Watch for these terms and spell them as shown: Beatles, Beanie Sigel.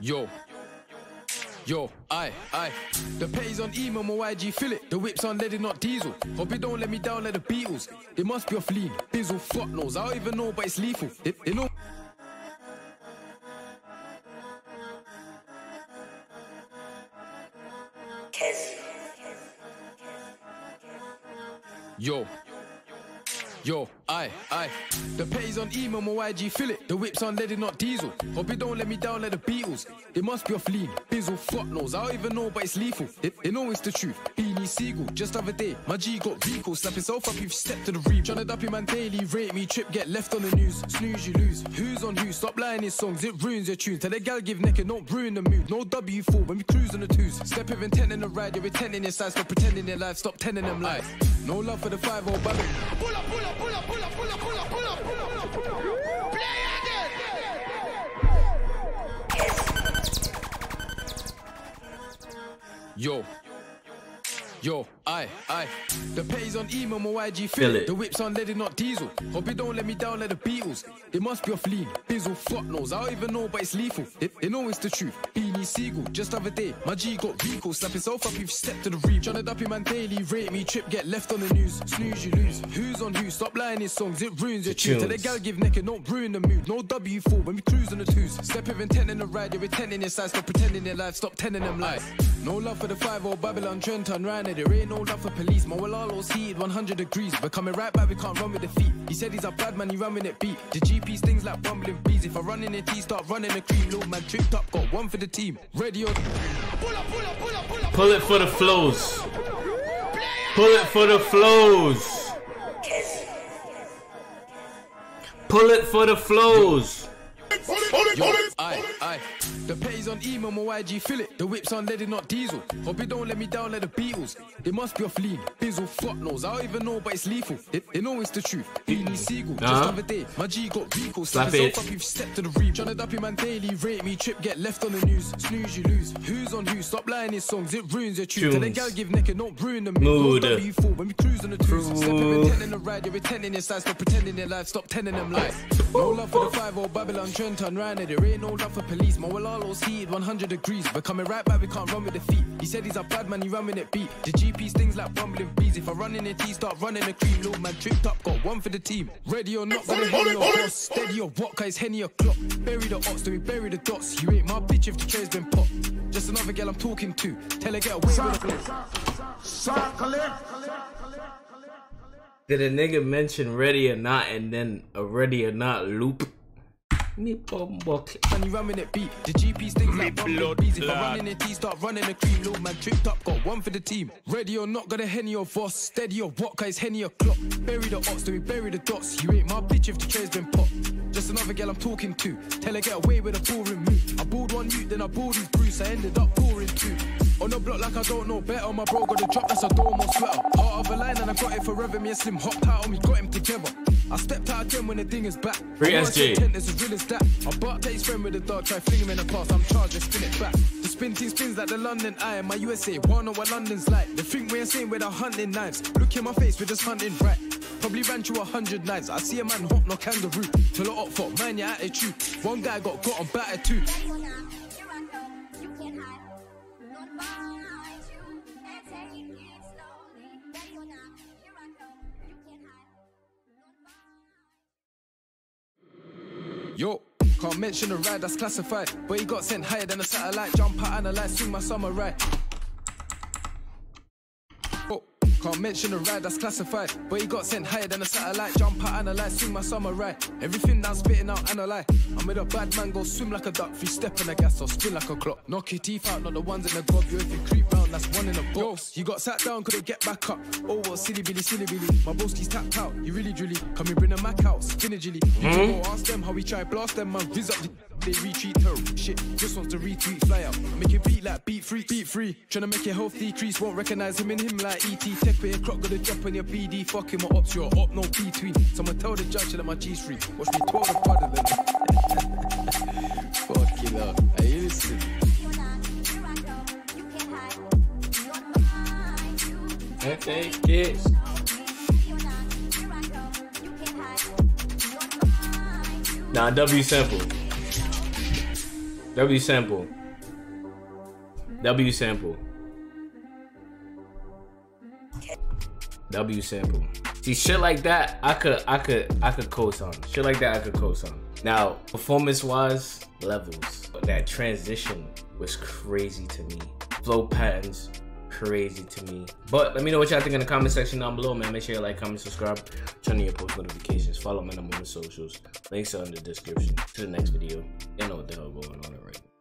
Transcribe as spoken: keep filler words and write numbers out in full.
Yo, yo, aye, aye. The petty's on emo, my Y G fill it. The whip's on leaded, not diesel. Hope you don't let me down like the Beatles. They must be off lean. Bizzle, fuck knows. I don't even know, but it's lethal. They, they know. Yo, yo, aye, aye. The petty's on emo, my Y G fill it. The whip's on leaded, not diesel. Hope you don't let me down like the Beatles. They must be off lean. Bizzle, fuck knows. I don't even know, but it's lethal. They, they know it's the truth. Beanie Sigel, just the other day. My G got recall. Slap himself up if you step to the reef. Tryna up your man daily. Rate me, trip, get left on the news. Snooze, you lose. Who's on who? Stop lying in songs. It ruins your tunes. Tell the gal give neck and don't ruin the mood. No W four when we cruise on the twos. Step with intent in the ride. You're intending inside. Stop pretending their life. Stop tending them lies. No love for the five old baby. Pull up, pull up, pull up, pull up, pull up, pull up, pull up, pull up, pull up, pull up. Play again! Yo, yo, aye, aye. The petty's on emo, my Y G fill it. The whip's on leaded, not diesel. Hope you don't let me down like the Beatles. They must be off lean. Bizzle, fuck knows. I don't even know, but it's lethal. They, they know it's the truth. Beanie Sigel, just the other day. My G got recall. Slap himself up if you step to the reef. Tryna up your man daily. Rate me, trip, get left on the news. Snooze, you lose. Who's on who? Stop lying in songs. It ruins your tune. Tell the gal give neck and don't ruin the mood. No W four when we cruise on the twos. Step with intent in the ride. You're intending inside. Stop pretending their life. Stop tending them lies. No love for the five-oh Babylon, Trenton, Ryan. There ain't no love for police. Moalalo's heated one hundred degrees. We're coming right back, we can't run with the feet. He said he's a bad man, he run with it beat. The G P's things like bumbling bees. If I run in the T, start running the cream. Little man tripped up, got one for the team. Ready on. Pull up, pull up, pull up, pull up. Pull it for the flows. Pull it for the flows. Pull it for the flows. Yo, aye, aye. The petty's on emo, my Y G fill it. The whip's on leaded, not diesel. Hope you don't let me down like the Beatles. They must be off lean. Bizzle, fuck knows. I don't even know, but it's lethal. They, they know it's the truth. Beanie Sigel, uh-huh. Just the other day. My G got recall. Slap himself up if you step to the reef. Tryna up your man daily. Rate me, trip, get left on the news. Snooze, you lose. Who's on who? Stop lying in songs. It ruins your tune. Tell the gal give neck and don't ruin the mood. No W four when we cruise on the twos. Step with intent in the ride. You're intending inside. Stop pretending their life. Stop tending them lies. No love for the five-oh Babylon, Trenton, Ryan. There ain't no love for police. Moalalo's heated one hundred degrees. We're coming right back, we can't run with the feet. He said he's a bad man, he run with it beat. The G P's things like bumbling bees. If I run in the T, start running the cream. Little man tripped up, got one for the team. Ready or not, gonna hit your boss. Steady or what, guys, Henny or clock. Bury the ox, do we bury the dots? You ain't my bitch if the tray's been popped. Just another girl I'm talking to. Tell her get away with the... Did a nigga mention ready or not and then a ready or not loop? Me bomb buck. And you running it beat. The G P's things like bumbling bees. If I run in the T, start running the cream. Little man tripped up, got one for the team. Ready or not, got a Henny or Voss. Steady or what, guys, Henny or clock. Bury the ox, do we bury the dots? You ain't my bitch if the tray's been popped. Just another girl I'm talking to. Tell her get away with a boring move. I balled one mute, then I balled with Bruce. I ended up boring too. On the block like I don't know better. My bro got a drop, that's a dorm or sweater. Heart of a line and I got it forever. Me and Slim hopped out and we got him together. I stepped out again when the thing is back. Free S J. As real as that. I barked at his friend with the dog, try fling him in the past. I'm charged and spin it back. The spin team spins like the London Eye. My U S A, wanna know what London's like. They think we're insane with our hunting knives. Look in my face, we're just hunting right. Probably ran through a hundred knives. I see a man hop, no kangaroo. Till I up for man, your attitude. One guy got caught on battered too. Yo, can't mention a ride that's classified, but he got sent higher than a satellite. Jump out, analyze, swing my summer right. Yo, can't mention a ride that's classified, but he got sent higher than a satellite. Jump out, analyze, swing my summer right. Everything now spitting out, analyze. I'm with a bad man, go swim like a duck. Free step in the gas or spin like a clock. Knock your teeth out, not the ones in the gob. You if you creep round, that's one in a box. You got sat down, couldn't get back up. Oh, well, silly billy, silly billy. My broski's tapped out, you really drilly. Come here, bring a mac out, spinagily. You hmm? Go ask them how we try, blast them, man. Riz up, they retreat, her shit. Just wants to retweet, fly out. Make it beat like beat free, beat free. Tryna make your health decrease, won't recognize him in him like E T. Tech for your clock, gonna jump on your P D. Fuck him, my ops, you're up, no between. Someone tell the judge that my G's free. Watch me twirl the puddle then. Fuck it up. Are you listening? Okay, kids. Nah, W sample. W sample. W sample. W sample. See, shit like that, I could, I could, I could co-sign. Shit like that, I could co-sign. Now, performance-wise, levels. But that transition was crazy to me. Flow patterns, crazy to me. But let me know what y'all think in the comment section down below, man. Make sure you like, comment, subscribe, turn on your post notifications, follow my number on the socials. Links are in the description. To the next video. You know what the hell going on right now.